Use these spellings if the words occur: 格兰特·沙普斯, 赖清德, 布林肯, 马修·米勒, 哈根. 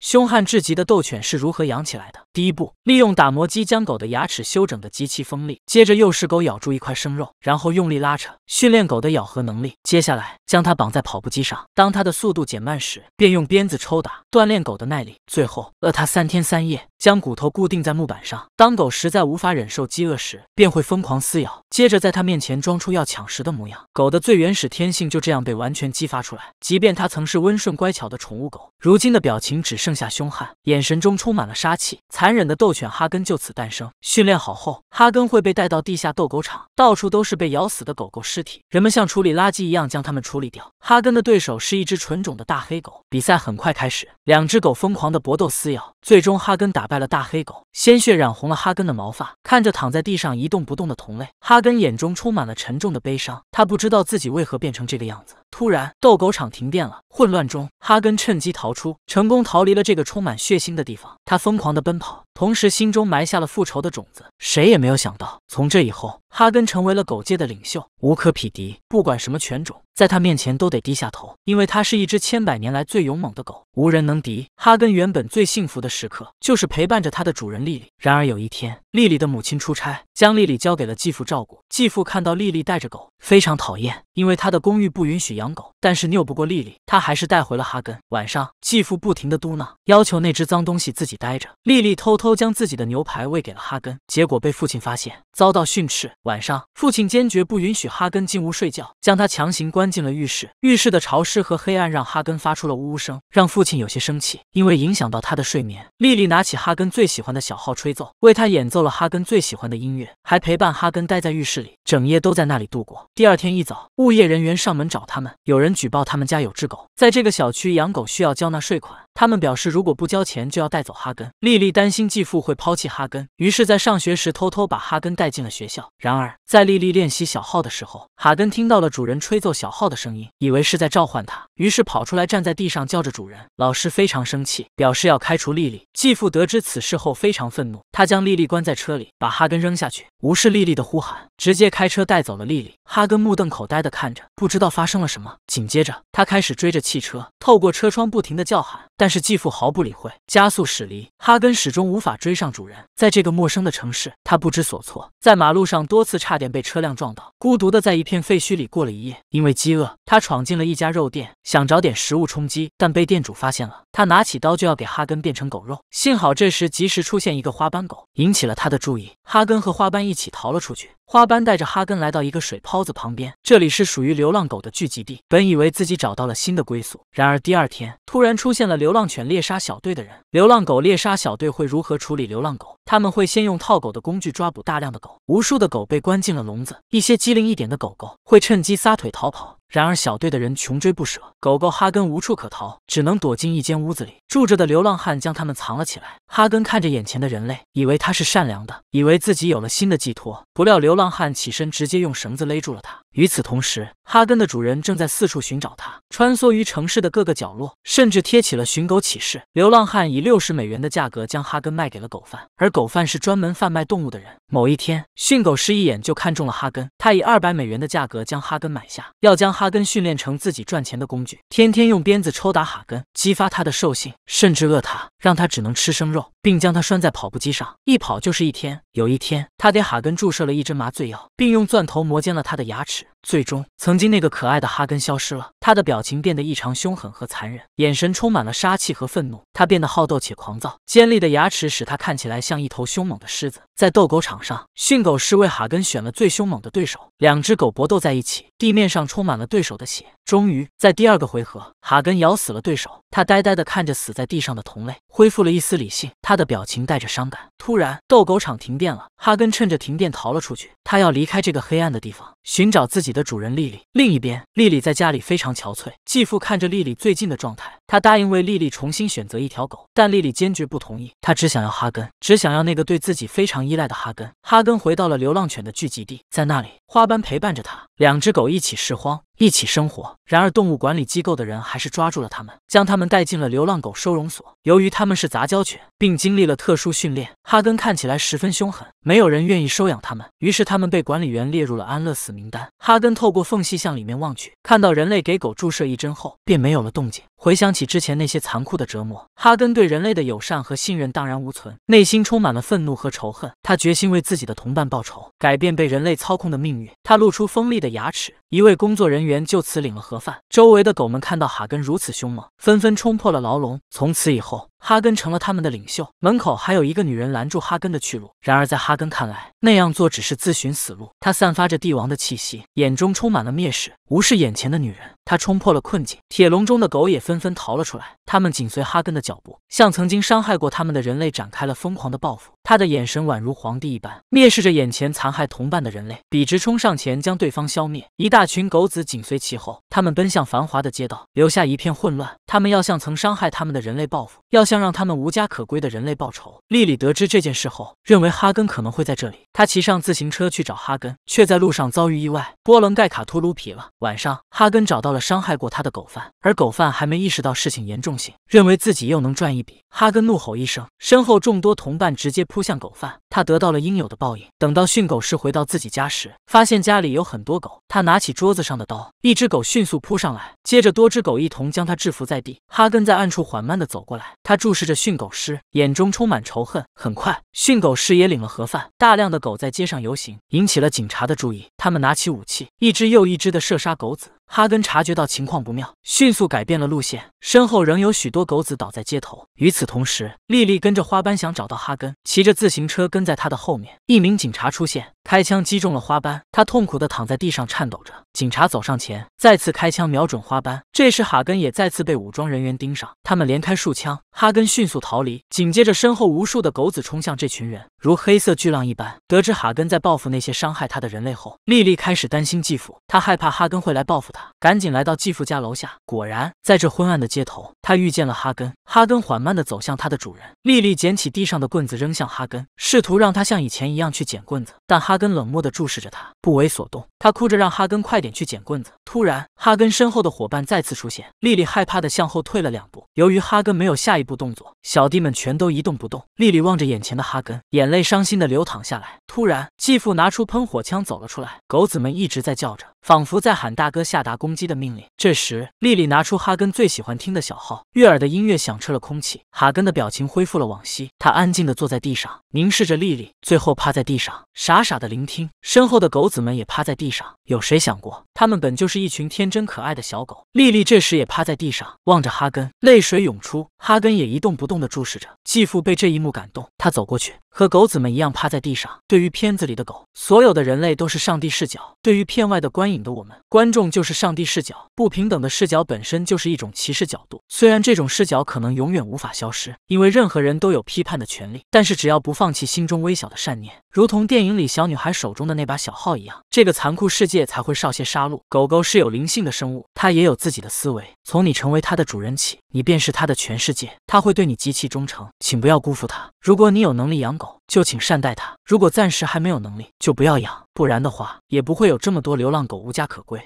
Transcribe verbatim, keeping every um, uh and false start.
凶悍至极的斗犬是如何养起来的？第一步，利用打磨机将狗的牙齿修整得极其锋利，接着诱使狗咬住一块生肉，然后用力拉扯，训练狗的咬合能力。接下来，将它绑在跑步机上，当它的速度减慢时，便用鞭子抽打，锻炼狗的耐力。最后，饿它三天三夜，将骨头固定在木板上。当狗实在无法忍受饥饿时，便会疯狂撕咬，接着在它面前装出要抢食的模样。狗的最原始天性就这样被完全激发出来。即便它曾是温顺乖巧的宠物狗，如今的表情只是 剩下凶悍，眼神中充满了杀气。残忍的斗犬哈根就此诞生。训练好后，哈根会被带到地下斗狗场，到处都是被咬死的狗狗尸体，人们像处理垃圾一样将它们处理掉。哈根的对手是一只纯种的大黑狗。比赛很快开始，两只狗疯狂的搏斗撕咬，最终哈根打败了大黑狗，鲜血染红了哈根的毛发。看着躺在地上一动不动的同类，哈根眼中充满了沉重的悲伤。他不知道自己为何变成这个样子。 突然，斗狗场停电了。混乱中，哈根趁机逃出，成功逃离了这个充满血腥的地方。他疯狂地奔跑，同时心中埋下了复仇的种子。谁也没有想到，从这以后，哈根成为了狗界的领袖，无可匹敌。不管什么犬种，在他面前都得低下头，因为它是一只千百年来最勇猛的狗，无人能敌。哈根原本最幸福的时刻，就是陪伴着它的主人莉莉。然而有一天，莉莉的母亲出差，将莉莉交给了继父照顾。继父看到莉莉带着狗，非常讨厌，因为他的公寓不允许养 养狗，但是拗不过莉莉，他还是带回了哈根。晚上，继父不停的嘟囔，要求那只脏东西自己待着。莉莉偷偷将自己的牛排喂给了哈根，结果被父亲发现，遭到训斥。晚上，父亲坚决不允许哈根进屋睡觉，将他强行关进了浴室。浴室的潮湿和黑暗让哈根发出了呜呜声，让父亲有些生气，因为影响到他的睡眠。莉莉拿起哈根最喜欢的小号吹奏，为他演奏了哈根最喜欢的音乐，还陪伴哈根待在浴室里，整夜都在那里度过。第二天一早，物业人员上门找他们。 有人举报他们家有只狗，在这个小区养狗需要交纳税款。 他们表示，如果不交钱就要带走哈根。莉莉担心继父会抛弃哈根，于是，在上学时偷偷把哈根带进了学校。然而，在莉莉练习小号的时候，哈根听到了主人吹奏小号的声音，以为是在召唤他，于是跑出来站在地上叫着主人。老师非常生气，表示要开除莉莉。继父得知此事后非常愤怒，他将莉莉关在车里，把哈根扔下去，无视莉莉的呼喊，直接开车带走了莉莉。哈根目瞪口呆地看着，不知道发生了什么。紧接着，他开始追着汽车，透过车窗不停地叫喊，但 但是继父毫不理会，加速驶离。哈根始终无法追上主人，在这个陌生的城市，他不知所措，在马路上多次差点被车辆撞倒，孤独的在一片废墟里过了一夜。因为饥饿，他闯进了一家肉店，想找点食物充饥，但被店主发现了。他拿起刀就要给哈根变成狗肉，幸好这时及时出现一个花斑狗，引起了他的注意。哈根和花斑一起逃了出去。 花斑带着哈根来到一个水泡子旁边，这里是属于流浪狗的聚集地。本以为自己找到了新的归宿，然而第二天突然出现了流浪犬猎杀小队的人。流浪狗猎杀小队会如何处理流浪狗？他们会先用套狗的工具抓捕大量的狗，无数的狗被关进了笼子。一些机灵一点的狗狗会趁机撒腿逃跑。 然而，小队的人穷追不舍，狗狗哈根无处可逃，只能躲进一间屋子里。住着的流浪汉将他们藏了起来。哈根看着眼前的人类，以为他是善良的，以为自己有了新的寄托。不料，流浪汉起身，直接用绳子勒住了他。 与此同时，哈根的主人正在四处寻找他，穿梭于城市的各个角落，甚至贴起了寻狗启事。流浪汉以六十美元的价格将哈根卖给了狗贩，而狗贩是专门贩卖动物的人。某一天，训狗师一眼就看中了哈根，他以二百美元的价格将哈根买下，要将哈根训练成自己赚钱的工具，天天用鞭子抽打哈根，激发他的兽性，甚至饿他，让他只能吃生肉，并将他拴在跑步机上，一跑就是一天。有一天，他给哈根注射了一针麻醉药，并用钻头磨尖了他的牙齿。 最终，曾经那个可爱的哈根消失了，他的表情变得异常凶狠和残忍，眼神充满了杀气和愤怒。他变得好斗且狂躁，尖利的牙齿使他看起来像一头凶猛的狮子。在斗狗场上，训狗师为哈根选了最凶猛的对手，两只狗搏斗在一起，地面上充满了对手的血。终于，在第二个回合，哈根咬死了对手，他呆呆地看着死在地上的同类，恢复了一丝理性，他的表情带着伤感。突然，斗狗场停电了，哈根趁着停电逃了出去，他要离开这个黑暗的地方，寻找 自己的主人莉莉。另一边，莉莉在家里非常憔悴。继父看着莉莉最近的状态，他答应为莉莉重新选择一条狗，但莉莉坚决不同意。她只想要哈根，只想要那个对自己非常依赖的哈根。哈根回到了流浪犬的聚集地，在那里，花斑陪伴着他，两只狗一起拾荒， 一起生活。然而，动物管理机构的人还是抓住了他们，将他们带进了流浪狗收容所。由于他们是杂交犬，并经历了特殊训练，哈根看起来十分凶狠，没有人愿意收养他们。于是，他们被管理员列入了安乐死名单。哈根透过缝隙向里面望去，看到人类给狗注射一针后，便没有了动静。回想起之前那些残酷的折磨，哈根对人类的友善和信任荡然无存，内心充满了愤怒和仇恨。他决心为自己的同伴报仇，改变被人类操控的命运。他露出锋利的牙齿。一位工作人员就此领了盒饭。周围的狗们看到哈根如此凶猛，纷纷冲破了牢笼。从此以后，哈根成了他们的领袖。门口还有一个女人拦住哈根的去路，然而在哈根看来，那样做只是自寻死路。他散发着帝王的气息，眼中充满了蔑视，无视眼前的女人。他冲破了困境，铁笼中的狗也纷纷逃了出来。他们紧随哈根的脚步，向曾经伤害过他们的人类展开了疯狂的报复。他的眼神宛如皇帝一般，蔑视着眼前残害同伴的人类，笔直冲上前将对方消灭。一大群狗子紧随其后，他们奔向繁华的街道，留下一片混乱。他们要向曾伤害他们的人类报复，要向让他们无家可归的人类报仇。莉莉得知这件事后，认为哈根可能会在这里。她骑上自行车去找哈根，却在路上遭遇意外，波棱盖卡秃噜皮了。晚上，哈根找到了伤害过他的狗贩，而狗贩还没意识到事情严重性，认为自己又能赚一笔。哈根怒吼一声，身后众多同伴直接扑向狗贩，他得到了应有的报应。等到训狗师回到自己家时，发现家里有很多狗，他拿起桌子上的刀，一只狗迅速扑上来，接着多只狗一同将他制服在地。哈根在暗处缓慢地走过来，他注视着训狗师，眼中充满仇恨。很快，训狗师也领了盒饭，大量的狗在街上游行，引起了警察的注意。他们拿起武器，一只又一只地射杀狗子。哈根察觉到情况不妙，迅速改变了路线，身后仍有许多狗子倒在街头。与此同时，莉莉跟着花斑想找到哈根，骑着自行车跟在他的后面。一名警察出现，开枪击中了花斑，他痛苦地躺在地上颤抖着。警察走上前，再次开枪瞄准花斑。这时哈根也再次被武装人员盯上，他们连开数枪，哈根迅速逃离。紧接着，身后无数的狗子冲向这群人，如黑色巨浪一般。得知哈根在报复那些伤害他的人类后，莉莉开始担心继父，她害怕哈根会来报复他，赶紧来到继父家楼下。果然，在这昏暗的街头，他遇见了哈根。哈根缓慢地走向他的主人。莉莉捡起地上的棍子扔向哈根，试图让他像以前一样去捡棍子，但哈根冷漠地注视着他，不为所动。他哭着让哈根快点去捡棍子。突然，哈根身后的伙伴再次出现，莉莉害怕地向后退了两步。由于哈根没有下一步动作，小弟们全都一动不动。莉莉望着眼前的哈根，眼泪伤心地流淌下来。突然，继父拿出喷火枪走了出来，狗子们一直在叫着，仿佛在喊大哥下达攻击的命令。这时，莉莉拿出哈根最喜欢听的小号，悦耳的音乐响彻了空气。哈根的表情恢复了往昔，他安静地坐在地上，凝视着莉莉，最后趴在地上，傻傻地聆听。身后的狗子们也趴在地上。有谁想过，他们本就是一群天真可爱的小狗。莉莉这时也趴在地上，望着哈根，泪水涌出。哈根也一动不动地注视着。继父被这一幕感动，他走过去，和狗子们一样趴在地上。对于片子里的狗，所有的人类都是上帝视角；对于片外的观影的我们，观众就是上帝视角。不平等的视角本身就是一种歧视角度，虽然这种视角可能永远无法消失，因为任何人都有批判的权利，但是只要不放弃心中微小的善念，如同电影里小女孩手中的那把小号一样，这个残酷世界才会少些杀戮。狗狗是有灵性的生物，它也有自己的思维。从你成为它的主人起，你便是它的全世界，它会对你极其忠诚，请不要辜负它。如果你有能力养狗，就请善待它；如果暂时还没有能力，就不要养，不然的话，也不会有这么多流浪狗无家可归。